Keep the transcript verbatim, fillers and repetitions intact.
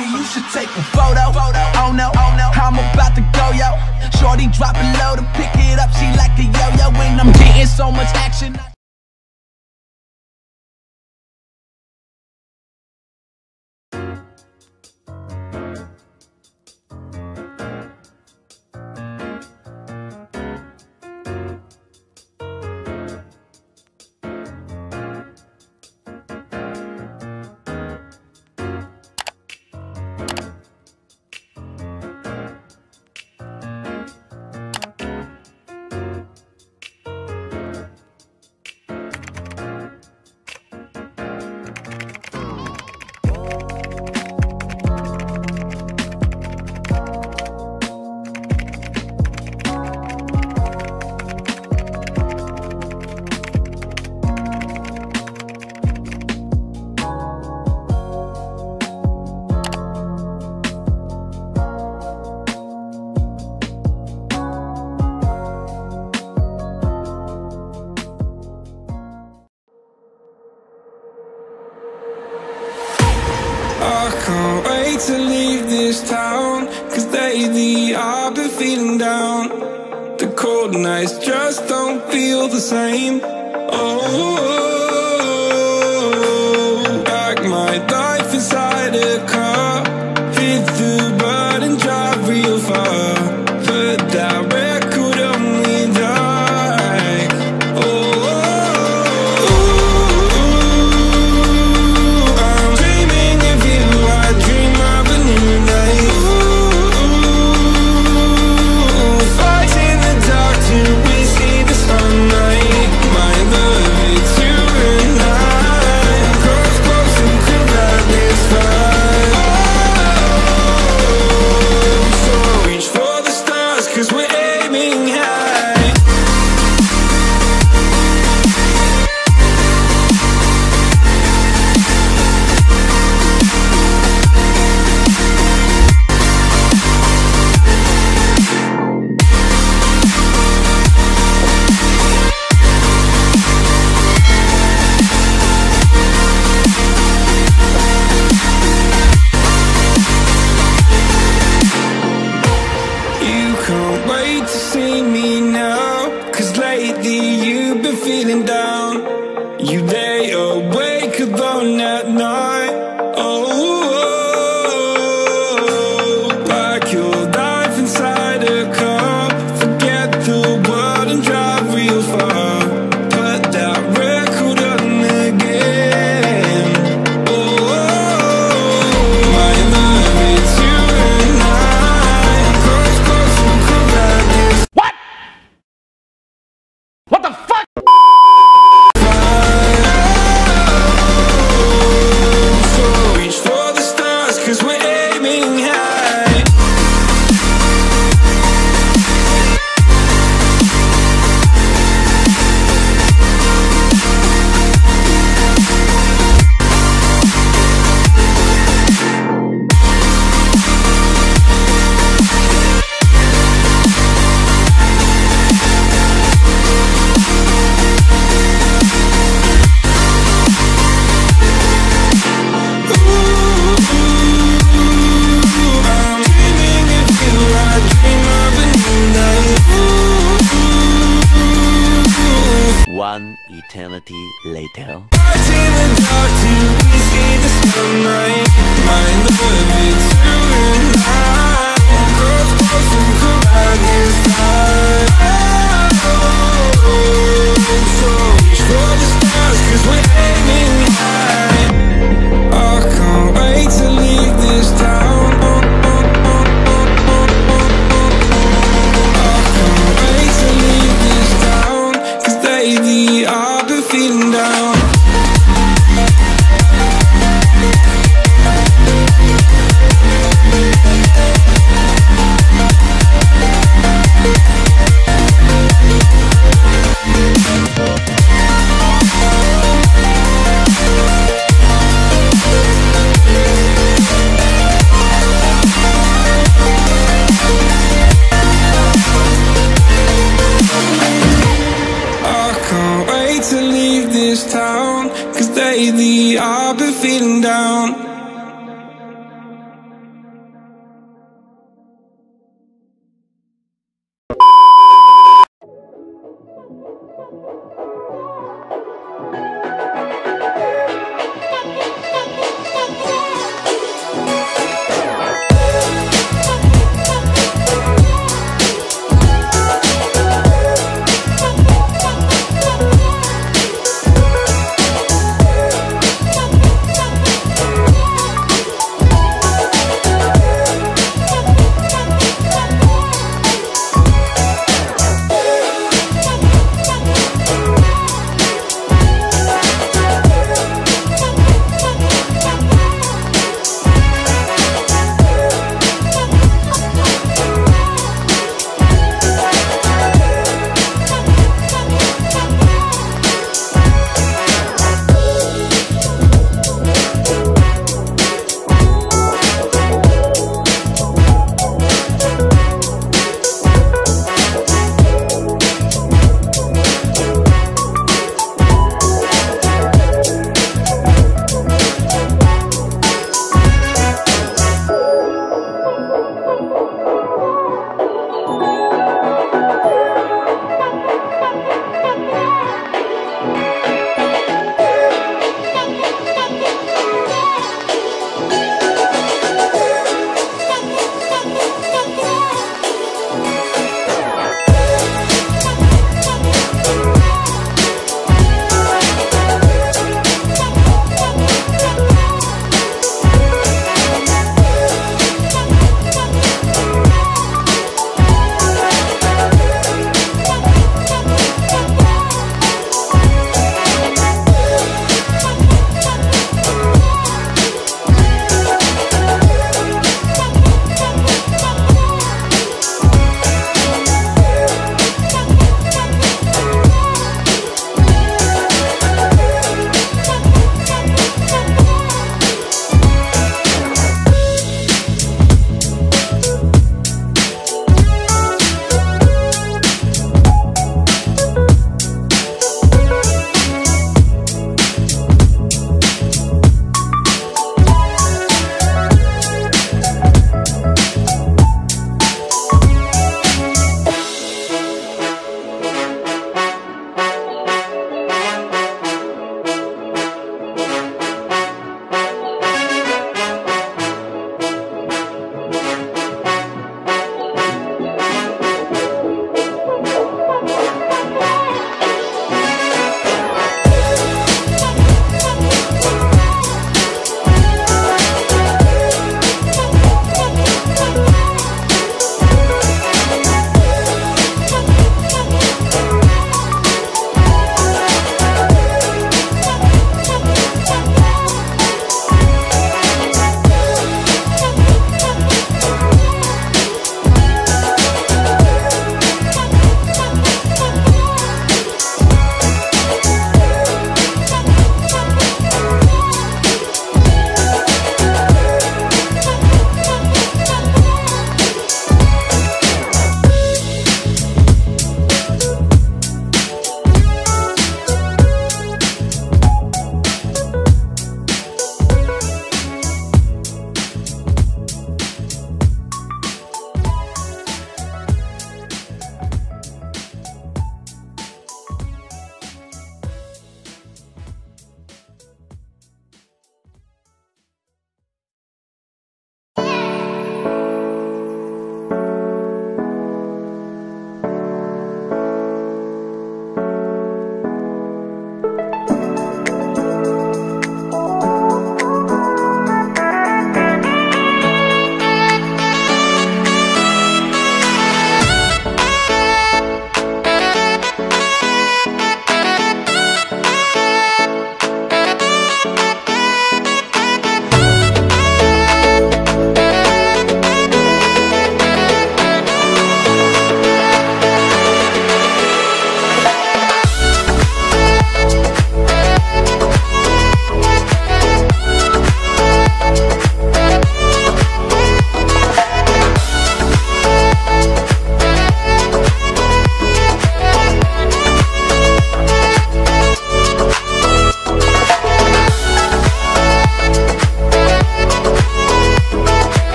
Baby, you should take a photo. Oh no, oh no, I'm about to go, yo. Shorty drop it low to pick it up, she like a yo-yo. And I'm getting so much action. To leave this town, cause lately I've been feeling down. The cold nights just don't feel the same. Oh, pack my life inside a car, hit the bud and drive real far. But that record only died. Oh, I'm dreaming of you, I dream. Eternity later.